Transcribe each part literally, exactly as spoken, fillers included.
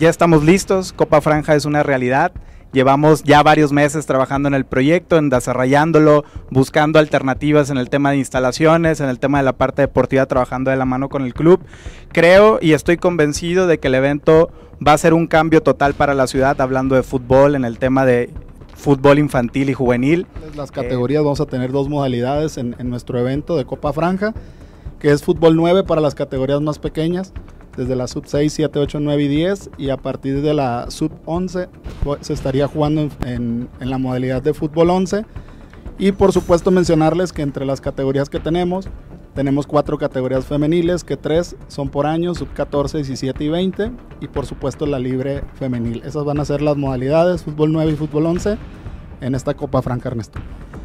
Ya estamos listos, Copa Franja es una realidad. Llevamos ya varios meses trabajando en el proyecto, en desarrollándolo, buscando alternativas en el tema de instalaciones, en el tema de la parte deportiva, trabajando de la mano con el club. Creo y estoy convencido de que el evento va a ser un cambio total para la ciudad, hablando de fútbol, en el tema de fútbol infantil y juvenil. Las categorías, eh, vamos a tener dos modalidades en, en nuestro evento de Copa Franja, que es Fútbol nueve para las categorías más pequeñas, desde la sub seis, siete, ocho, nueve y diez, y a partir de la sub once se estaría jugando en, en, en la modalidad de fútbol once. Y por supuesto mencionarles que entre las categorías que tenemos, tenemos cuatro categorías femeniles, que tres son por año, sub catorce, diecisiete y veinte, y por supuesto la libre femenil. Esas van a ser las modalidades, fútbol nueve y fútbol once, en esta Copa Franja, Ernesto.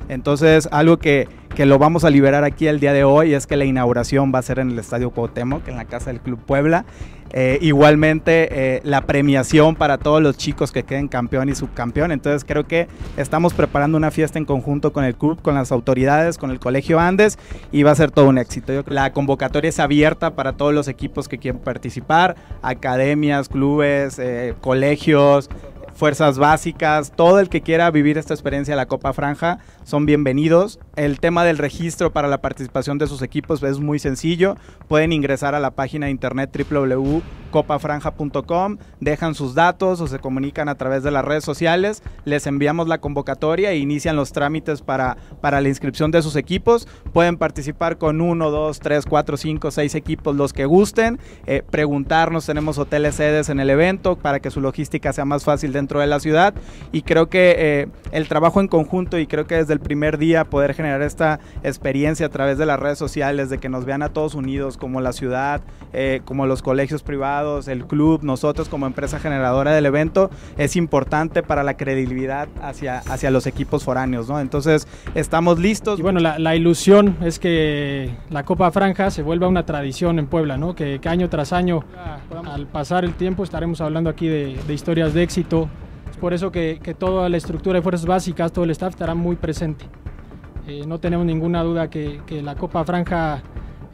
Entonces, algo que, que lo vamos a liberar aquí el día de hoy es que la inauguración va a ser en el Estadio Cuauhtémoc, en la casa del Club Puebla. Eh, igualmente eh, la premiación para todos los chicos que queden campeón y subcampeón. Entonces creo que estamos preparando una fiesta en conjunto con el club, con las autoridades, con el Colegio Andes, y va a ser todo un éxito. La convocatoria es abierta para todos los equipos que quieran participar, academias, clubes, eh, colegios, fuerzas básicas. Todo el que quiera vivir esta experiencia de la Copa Franja son bienvenidos. El tema del registro para la participación de sus equipos es muy sencillo, pueden ingresar a la página de internet w w w punto copa franja punto com, dejan sus datos o se comunican a través de las redes sociales, les enviamos la convocatoria e inician los trámites para, para la inscripción de sus equipos. Pueden participar con uno, dos, tres, cuatro, cinco, seis equipos, los que gusten, eh, preguntarnos, tenemos hoteles sedes en el evento para que su logística sea más fácil de dentro de la ciudad, y creo que eh, el trabajo en conjunto, y creo que desde el primer día poder generar esta experiencia a través de las redes sociales, de que nos vean a todos unidos como la ciudad, eh, como los colegios privados, el club, nosotros como empresa generadora del evento, es importante para la credibilidad hacia, hacia los equipos foráneos, ¿no? Entonces estamos listos. Y bueno, la, la ilusión es que la Copa Franja se vuelva una tradición en Puebla, ¿no? Que, que año tras año, al pasar el tiempo, estaremos hablando aquí de, de historias de éxito. Es por eso que, que toda la estructura de fuerzas básicas, todo el staff estará muy presente. Eh, no tenemos ninguna duda que, que la Copa Franja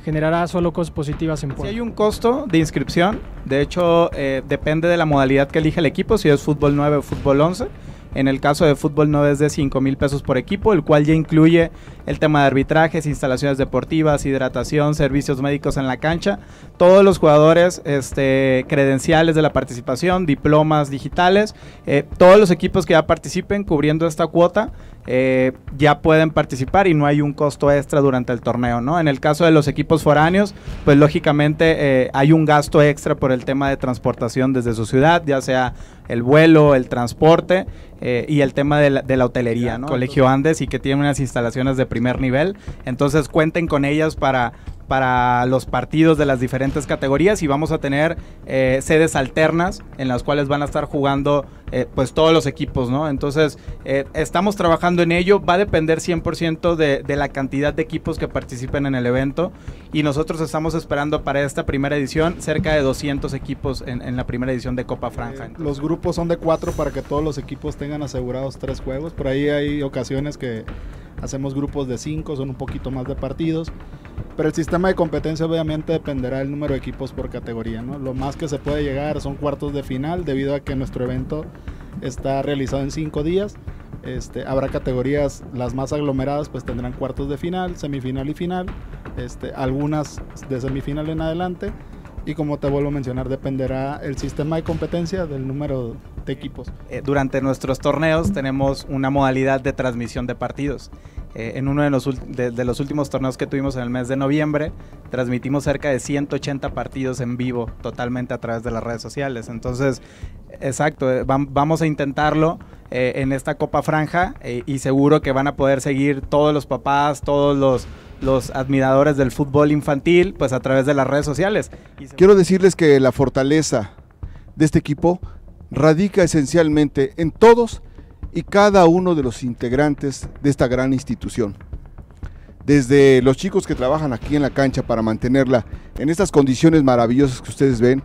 generará solo cosas positivas en Puebla. Sí hay un costo de inscripción, de hecho eh, depende de la modalidad que elija el equipo, si es fútbol nueve o fútbol once. En el caso de fútbol nueve es de cinco mil pesos por equipo, el cual ya incluye el tema de arbitrajes, instalaciones deportivas, hidratación, servicios médicos en la cancha, todos los jugadores, este, credenciales de la participación, diplomas digitales, eh, todos los equipos que ya participen cubriendo esta cuota eh, ya pueden participar y no hay un costo extra durante el torneo, ¿no? En el caso de los equipos foráneos, pues lógicamente eh, hay un gasto extra por el tema de transportación desde su ciudad, ya sea el vuelo, el transporte eh, y el tema de la, de la hotelería, ¿no? Colegio Andes, y que tiene unas instalaciones de primer nivel, entonces cuenten con ellas para, para los partidos de las diferentes categorías, y vamos a tener eh, sedes alternas en las cuales van a estar jugando eh, pues todos los equipos, ¿no? Entonces eh, estamos trabajando en ello, va a depender cien por ciento de, de la cantidad de equipos que participen en el evento, y nosotros estamos esperando para esta primera edición cerca de doscientos equipos en, en la primera edición de Copa Franja. Eh, los grupos son de cuatro para que todos los equipos tengan asegurados tres juegos, por ahí hay ocasiones que hacemos grupos de cinco, son un poquito más de partidos, pero el sistema de competencia obviamente dependerá del número de equipos por categoría, ¿no? Lo más que se puede llegar son cuartos de final, debido a que nuestro evento está realizado en cinco días. Este, habrá categorías, las más aglomeradas pues tendrán cuartos de final, semifinal y final, este, algunas de semifinal en adelante, y como te vuelvo a mencionar, dependerá el sistema de competencia del número de equipos. Eh, durante nuestros torneos tenemos una modalidad de transmisión de partidos. Eh, en uno de los, de, de los últimos torneos que tuvimos en el mes de noviembre, transmitimos cerca de ciento ochenta partidos en vivo, totalmente a través de las redes sociales. Entonces, exacto, eh, vamos a intentarlo eh, en esta Copa Franja eh, y seguro que van a poder seguir todos los papás, todos los, los admiradores del fútbol infantil, pues a través de las redes sociales. Quiero decirles que la fortaleza de este equipo radica esencialmente en todos y cada uno de los integrantes de esta gran institución. Desde los chicos que trabajan aquí en la cancha para mantenerla en estas condiciones maravillosas que ustedes ven,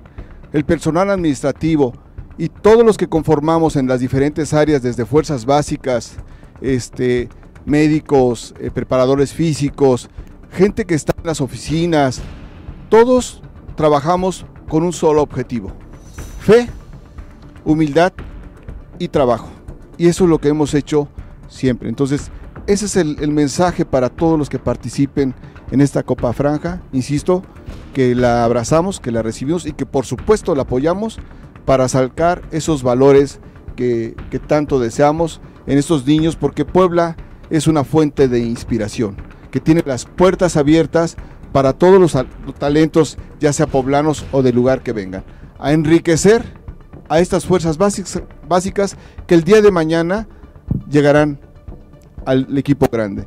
el personal administrativo y todos los que conformamos en las diferentes áreas, desde fuerzas básicas, este, médicos, eh, preparadores físicos, gente que está en las oficinas, todos trabajamos con un solo objetivo: fe humildad y trabajo. Y eso es lo que hemos hecho siempre. Entonces, ese es el, el mensaje para todos los que participen en esta Copa Franja. Insisto, que la abrazamos, que la recibimos y que por supuesto la apoyamos para sacar esos valores que, que tanto deseamos en estos niños, porque Puebla es una fuente de inspiración, que tiene las puertas abiertas para todos los talentos, ya sea poblanos o del lugar que vengan, a enriquecer a estas fuerzas básicas, básicas que el día de mañana llegarán al equipo grande.